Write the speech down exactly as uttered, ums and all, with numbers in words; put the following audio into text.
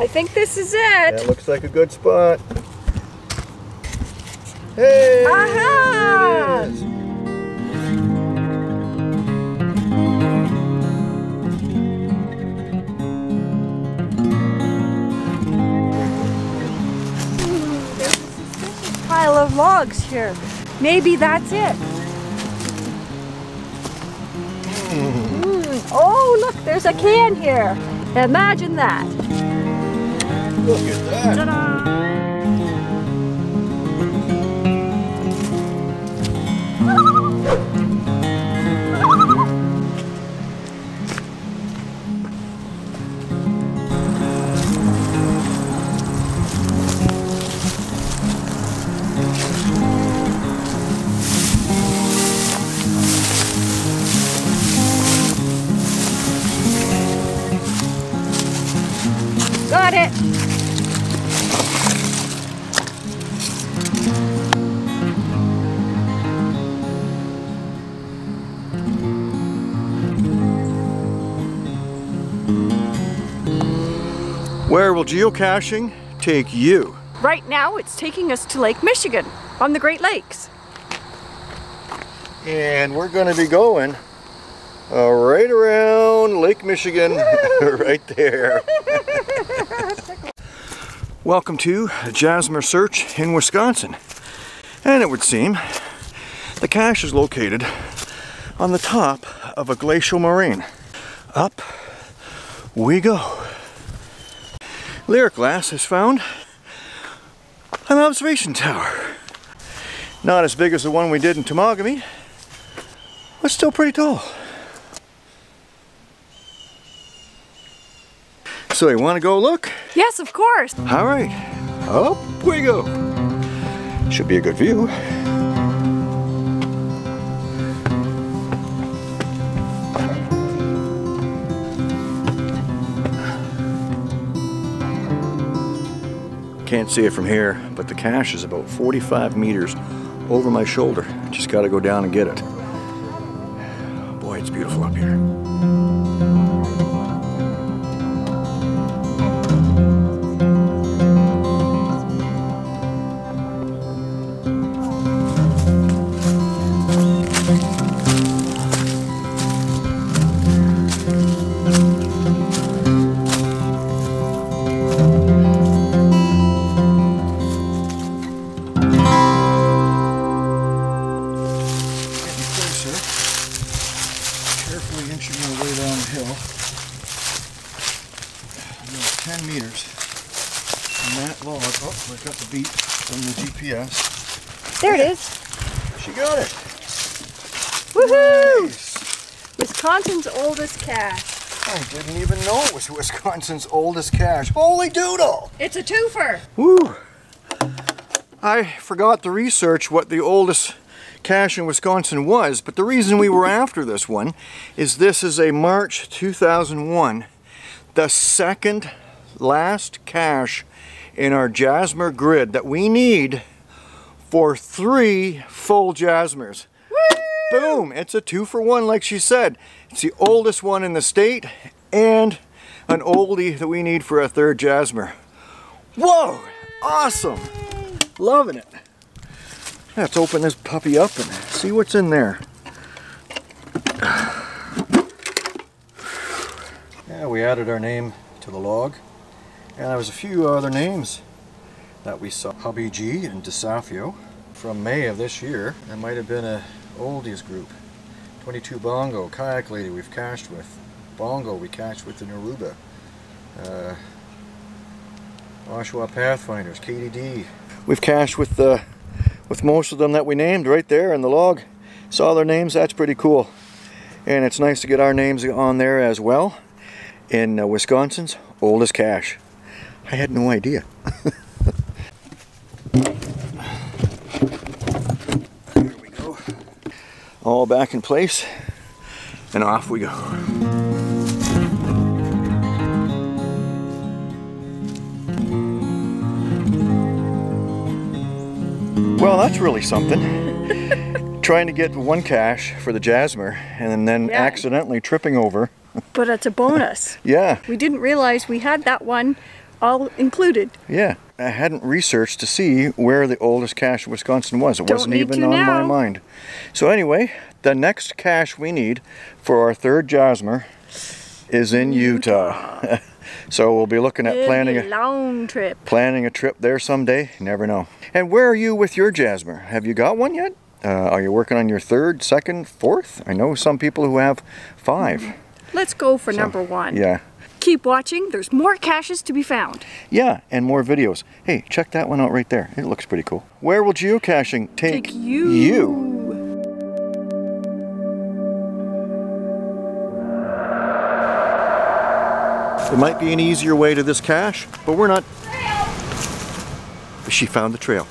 I think this is it. That looks like a good spot. Hey! Aha! There it is. Pile of logs here. Maybe that's it. Mm. Oh, look, there's a can here. Imagine that. Look at that. Where will geocaching take you? Right now it's taking us to Lake Michigan on the Great Lakes. And we're going to be going uh, right around Lake Michigan, right there. Welcome to Jasmer Search in Wisconsin. And it would seem the cache is located on the top of a glacial moraine. Up we go. Lyric Glass has found an observation tower. Not as big as the one we did in Tamagami, but still pretty tall. So you want to go look? Yes, of course. All right, up we go. Should be a good view. Can't see it from here, but the cache is about forty-five meters over my shoulder. Just got to go down and get it. Boy, it's beautiful up here. ten meters, and that log, oh, I got the beep from the G P S. There it is. She got it. Woohoo! Nice. Wisconsin's oldest cache. I didn't even know it was Wisconsin's oldest cache. Holy doodle! It's a twofer. Woo! I forgot to research what the oldest cache in Wisconsin was, but the reason we were after this one is this is a March two thousand one, the second last cache in our Jasmer grid that we need for three full Jasmers. Woo! Boom! It's a two for one, like she said. It's the oldest one in the state and an oldie that we need for a third Jasmer. Whoa! Awesome! Loving it. Let's open this puppy up and see what's in there. Yeah, we added our name to the log. And there was a few other names that we saw. Hubby G and DeSafio from May of this year. It might have been a oldies group. twenty-two Bongo, Kayak Lady we've cached with. Bongo we cached with the Naruba. Uh, Oshawa Pathfinders, Katie D. We've cached with the with most of them that we named right there in the log. Saw their names, that's pretty cool. And it's nice to get our names on there as well. In uh, Wisconsin's oldest cache. I had no idea. There we go. All back in place, and off we go. Well, that's really something. Trying to get one cache for the Jasmer, and then yeah. accidentally tripping over. But it's a bonus. Yeah. We didn't realize we had that one all included. Yeah. I hadn't researched to see where the oldest cache in Wisconsin was. It Don't wasn't even on now. my mind. So anyway, the next cache we need for our third Jasmer is in Utah. Utah. So we'll be looking at It'll planning a long trip. Planning a trip there someday. You never know. And where are you with your Jasmer? Have you got one yet? Uh, are you working on your third, second, fourth? I know some people who have five. Mm. Let's go for so, number one. Yeah. Keep watching. There's more caches to be found. Yeah, and more videos. Hey, check that one out right there. It looks pretty cool. Where will geocaching take, take you? you? There might be an easier way to this cache, but we're not. Trail. She found the trail.